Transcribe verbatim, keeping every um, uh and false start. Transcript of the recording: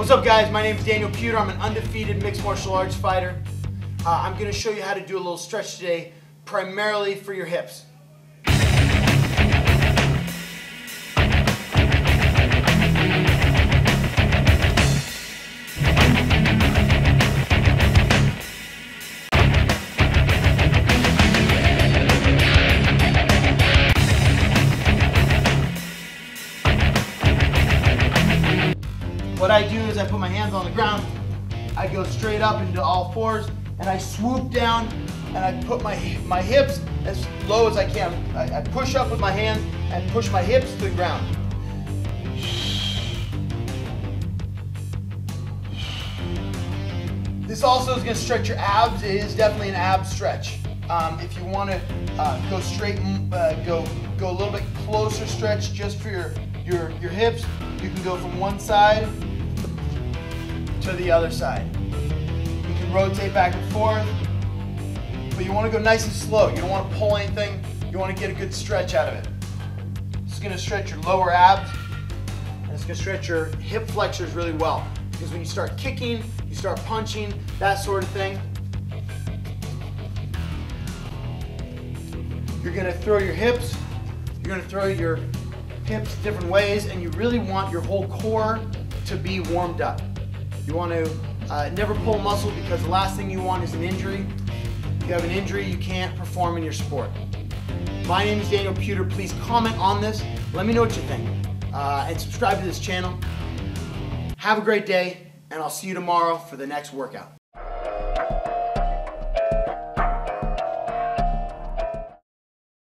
What's up, guys? My name is Daniel Puder. I'm an undefeated mixed martial arts fighter. Uh, I'm going to show you how to do a little stretch today, primarily for your hips. What I do is I put my hands on the ground, I go straight up into all fours, and I swoop down and I put my, my hips as low as I can. I, I push up with my hands and push my hips to the ground. This also is going to stretch your abs. It is definitely an ab stretch. Um, if you want to uh, go straight, uh, go, go a little bit closer stretch just for your, your, your hips, you can go from one side to the other side. You can rotate back and forth, but you want to go nice and slow. You don't want to pull anything. You want to get a good stretch out of it. It's going to stretch your lower abs, and it's going to stretch your hip flexors really well, because when you start kicking, you start punching, that sort of thing, you're going to throw your hips, you're going to throw your hips different ways, and you really want your whole core to be warmed up. You want to uh, never pull muscle, because the last thing you want is an injury. If you have an injury, you can't perform in your sport. My name is Daniel Puder. Please comment on this. Let me know what you think. Uh, and subscribe to this channel. Have a great day, and I'll see you tomorrow for the next workout.